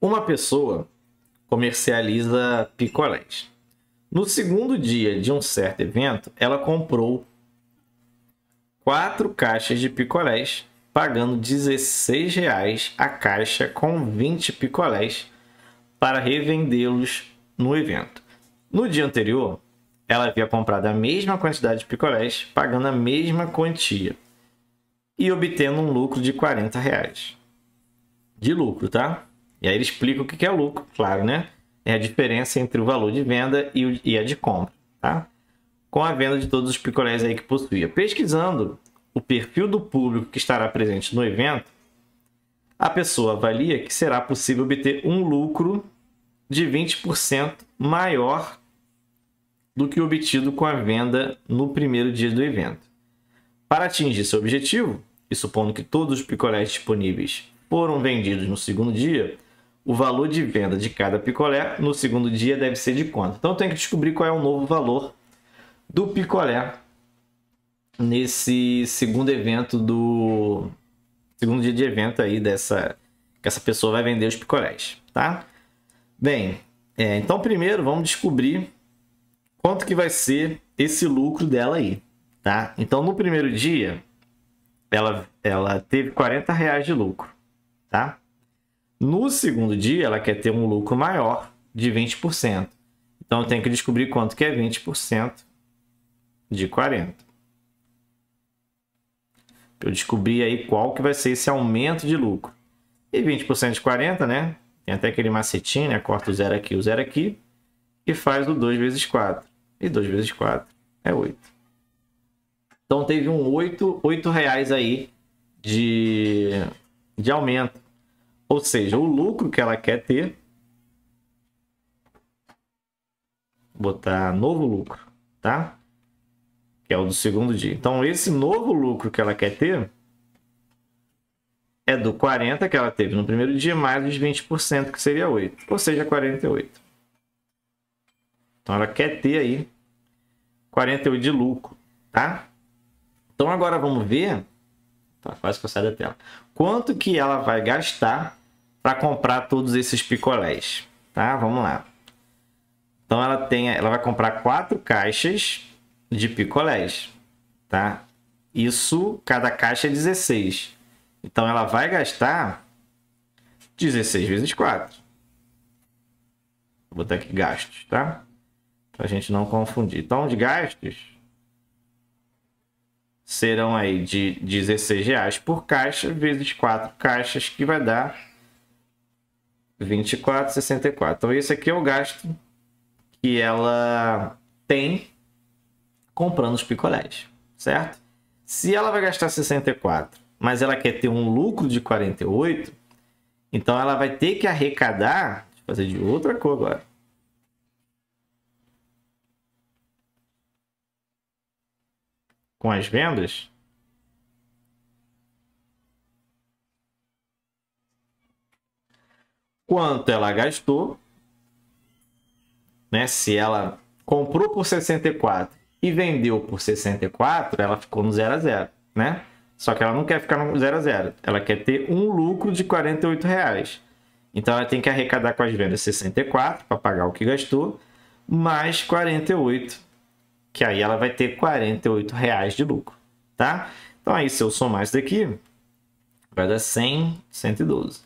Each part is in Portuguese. Uma pessoa comercializa picolés. No segundo dia de um certo evento, ela comprou 4 caixas de picolés, pagando R$16 a caixa com 20 picolés para revendê-los no evento. No dia anterior, ela havia comprado a mesma quantidade de picolés, pagando a mesma quantia e obtendo um lucro de R$40 de lucro, tá? E aí ele explica o que é lucro, claro, né? É a diferença entre o valor de venda e a de compra, tá? Com a venda de todos os picolés aí que possuía. Pesquisando o perfil do público que estará presente no evento, a pessoa avalia que será possível obter um lucro de 20% maior do que obtido com a venda no primeiro dia do evento. Para atingir seu objetivo, e supondo que todos os picolés disponíveis foram vendidos no segundo dia, o valor de venda de cada picolé no segundo dia deve ser de quanto? Então, tem que descobrir qual é o novo valor do picolé nesse segundo evento do segundo dia de evento aí dessa que essa pessoa vai vender os picolés, tá? Bem, então primeiro vamos descobrir quanto que vai ser esse lucro dela aí, tá? Então no primeiro dia ela teve R$40 de lucro, tá? No segundo dia ela quer ter um lucro maior de 20%. Então tem que descobrir quanto que é 20% de 40. Eu descobri aí qual que vai ser esse aumento de lucro. E 20% de 40, né? Tem até aquele macetinho, né? Corta o zero aqui. E faz o 2 vezes 4. E 2 vezes 4 é 8. Então teve um R$8 aí de aumento. Ou seja, o lucro que ela quer ter. Vou botar novo lucro, tá? Que é o do segundo dia. Então, esse novo lucro que ela quer ter é do 40 que ela teve no primeiro dia, mais os 20%, que seria 8. Ou seja, 48. Então, ela quer ter aí 48 de lucro, tá? Então, agora vamos ver... Tá quase que eu saio da tela. Quanto que ela vai gastar para comprar todos esses picolés, tá? Vamos lá. Então, ela vai comprar 4 caixas... de picolés, tá? Isso, cada caixa é 16. Então, ela vai gastar 16 vezes 4. Vou botar aqui gastos, tá? Pra gente não confundir. Então, os gastos serão aí de R$16 por caixa, vezes 4 caixas, que vai dar R$24,64. Então, esse aqui é o gasto que ela tem comprando os picolés, certo? Se ela vai gastar 64, mas ela quer ter um lucro de 48, então ela vai ter que arrecadar, deixa eu fazer de outra cor agora. Com as vendas, quanto ela gastou, né? Se ela comprou por 64 e vendeu por 64, ela ficou no 0 a 0, né? Só que ela não quer ficar no 0 a 0. Ela quer ter um lucro de R$48. Então, ela tem que arrecadar com as vendas 64 para pagar o que gastou, mais 48, que aí ela vai ter R$48 de lucro, tá? Então, aí, se eu somar isso daqui, vai dar 100, 112.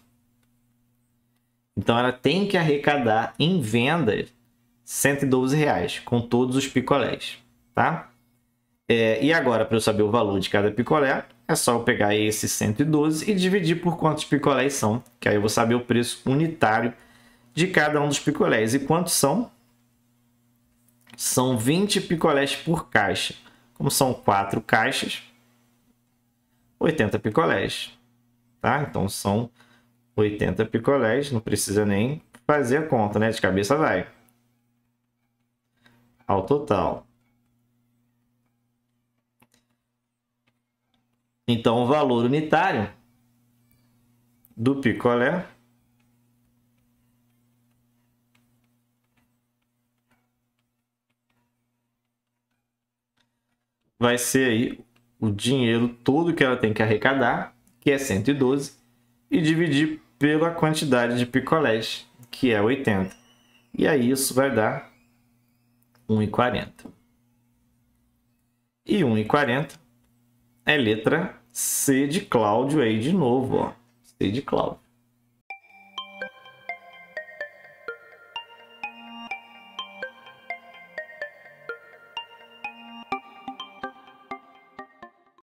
Então, ela tem que arrecadar em vendas R$112 com todos os picolés. Tá? E agora, para eu saber o valor de cada picolé, é só eu pegar esse 112 e dividir por quantos picolés são, que aí eu vou saber o preço unitário de cada um dos picolés. E quantos são? São 20 picolés por caixa. Como são 4 caixas, 80 picolés. Tá? Então, são 80 picolés, não precisa nem fazer a conta, né? De cabeça vai. Ao total. Então, o valor unitário do picolé vai ser aí o dinheiro todo que ela tem que arrecadar, que é 112, e dividir pela quantidade de picolés, que é 80. E aí isso vai dar 1,40. E 1,40 é letra C de Cláudio aí de novo, ó. C de Cláudio.